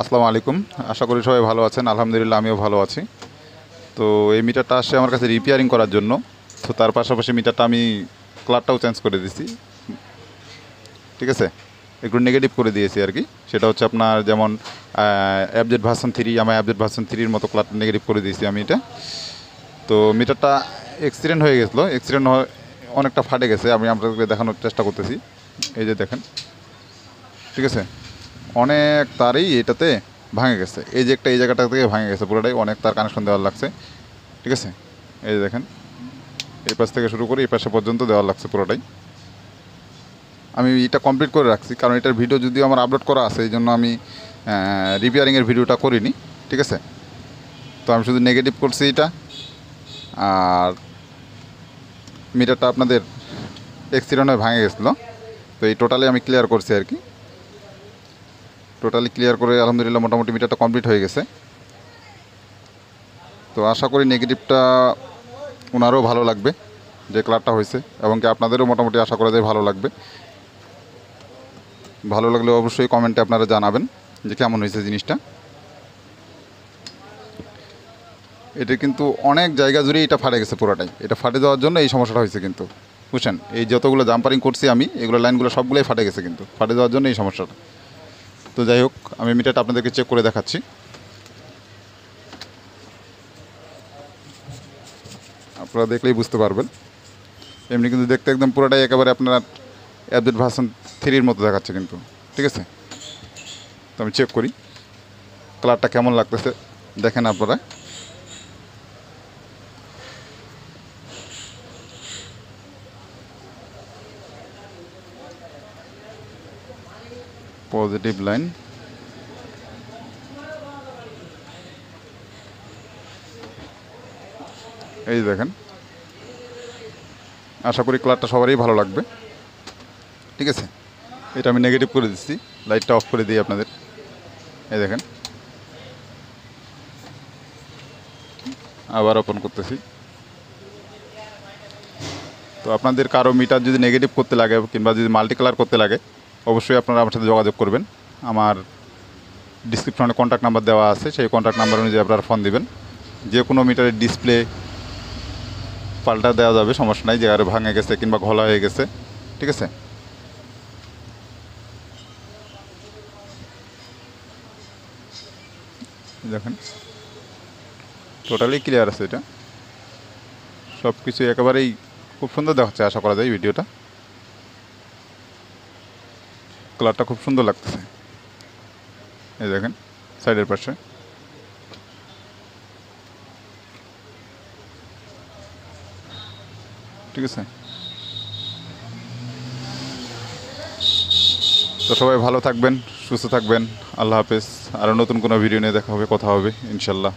আসসালামু আলাইকুম, আশা করি সবাই ভালো আছেন। আলহামদুলিল্লাহ, আমিও ভালো আছি। তো এই মিটারটা আসছে আমার কাছে রিপেয়ারিং করার জন্য। তো তার পাশাপাশি মিটারটা আমি কালারটাও চেঞ্জ করে দিয়েছি, ঠিক আছে, একটু নেগেটিভ করে দিয়েছি আর কি। সেটা হচ্ছে আপনার যেমন অ্যাপডেট ভার্সন 3, আমার অ্যাপডেট ভার্সন 3-র মতো কালারটা নেগেটিভ করে দিয়েছি আমি এটা। তো মিটারটা অ্যাক্সিডেন্ট হয়ে গেছিলো, অ্যাক্সিডেন্ট অনেকটা ফাটে গেছে। আমি আপনাদেরকে দেখানোর চেষ্টা করতেছি, এই যে দেখেন, ঠিক আছে, অনেক তারই এটাতে ভাঙে গেছে। এই যে একটা এই জায়গাটা থেকে ভাঙে গেছে পুরোটাই, অনেক তার কানেকশন দেওয়ার লাগছে, ঠিক আছে। এই যে দেখেন, এই পাশ থেকে শুরু করে এই পাশে পর্যন্ত দেওয়ার লাগছে পুরোটাই। আমি এটা কমপ্লিট করে রাখছি, কারণ এটার ভিডিও যদিও আমার আপলোড করা আছে, এই জন্য আমি রিপেয়ারিংয়ের ভিডিওটা করিনি, ঠিক আছে। তো আমি শুধু নেগেটিভ করছি এটা, আর মিটারটা আপনাদের অ্যাক্সিডেন্ট হয়ে ভাঙে গেছিলো। তো এই টোটালি আমি ক্লিয়ার করছি আর কি, টোটালি ক্লিয়ার করে আলহামদুলিল্লাহ মোটামুটি মিটারটা কমপ্লিট হয়ে গেছে। তো আশা করি নেগেটিভটা ওনারও ভালো লাগবে যে কালারটা হয়েছে, এবং কি আপনাদেরও মোটামুটি আশা করা যায় ভালো লাগবে। ভালো লাগলে অবশ্যই কমেন্টে আপনারা জানাবেন যে কেমন হয়েছে জিনিসটা। এটা কিন্তু অনেক জায়গা জুড়ে এটা ফাটে গেছে পুরোটাই, এটা ফাটে যাওয়ার জন্য এই সমস্যাটা হয়েছে। কিন্তু বুঝছেন, এই যতগুলো জাম্পারিং করছি আমি, এগুলো লাইনগুলো সবগুলোই ফাটে গেছে, কিন্তু ফাটে যাওয়ার জন্য এই সমস্যাটা। তো যাই হোক, আমি মিটারটা আপনাদেরকে চেক করে দেখাচ্ছি। আপনারা দেখলেই বুঝতে পারবেন, এমনি কিন্তু দেখতে একদম পুরোটাই একেবারে আপনার অ্যাপডেট ভার্সন 3-র মতো দেখাচ্ছে কিন্তু, ঠিক আছে। তো আমি চেক করি কালারটা কেমন লাগতেছে, দেখেন আপনারা। পজিটিভ লাইন, এই দেখেন। আশা করি কালারটা সবারই ভালো লাগবে, ঠিক আছে। এটা আমি নেগেটিভ করে দিচ্ছি, লাইটটা অফ করে দিই আপনাদের, এই দেখেন। আবার ওপেন করতেছি। তো আপনাদের কারো মিটার যদি নেগেটিভ করতে লাগে, কিংবা যদি মাল্টি কালার করতে লাগে, অবশ্যই আপনারা আমার সাথে যোগাযোগ করবেন। আমার ডিসক্রিপশনে কন্ট্যাক্ট নাম্বার দেওয়া আছে, সেই কন্ট্যাক্ট নাম্বার অনুযায়ী আপনারা ফোন দেবেন। যে কোনো মিটারের ডিসপ্লে পাল্টা দেওয়া যাবে, সমস্যা নাই। যে আর ভাঙে গেছে কিংবা ঘোলা হয়ে গেছে, ঠিক আছে। দেখেন টোটালি ক্লিয়ার আছে এটা, সব কিছু একেবারেই খুব সুন্দর দেখাচ্ছে। আশা করা যায় ভিডিওটা, কালারটা খুব সুন্দর লাগতেছে, এই দেখেন সাইডের পাশে। ঠিক আছে, তো সবাই ভালো থাকবেন, সুস্থ থাকবেন। আল্লাহ হাফেজ। আরও নতুন কোনো ভিডিও নিয়ে দেখা হবে, কথা হবে ইনশাল্লাহ।